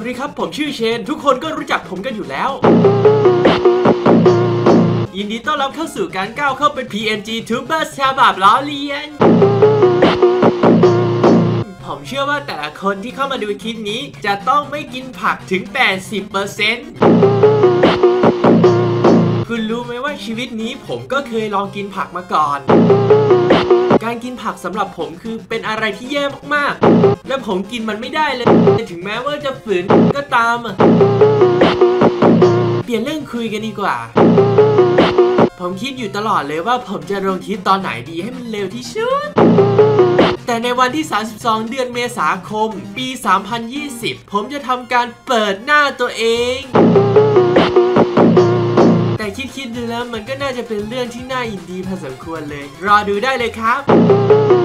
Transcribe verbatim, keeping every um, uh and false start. วัสดีครับผมชื่อเชนทุกคนก็รู้จักผมกันอยู่แล้วยินดีต้อนรับเข้าสู่การก้าวเข้าเป็น พี เอ็น จี ทูเบอร์ ฉบับล้อเลียนผมเชื่อว่าแต่ละคนที่เข้ามาดูคลิปนี้จะต้องไม่กินผักถึง แปดสิบเปอร์เซ็นต์ คุณรู้ไหมว่าชีวิตนี้ผมก็เคยลองกินผักมาก่อนการกินผักสำหรับผมคือเป็นอะไรที่แย่มากๆและผมกินมันไม่ได้เลยถึงแม้ว่าจะฝืนก็ตามเปลี่ยนเรื่องคุยกันดีกว่าผมคิดอยู่ตลอดเลยว่าผมจะลงคลิปตอนไหนดีให้มันเร็วที่สุดแต่ในวันที่สามสิบสองเดือนเมษายนปีสองพันยี่สิบผมจะทำการเปิดหน้าตัวเองแต่คิดๆดูแล้วมันก็น่าจะเป็นเรื่องที่น่ายินดีพอสมควรเลยรอดูได้เลยครับ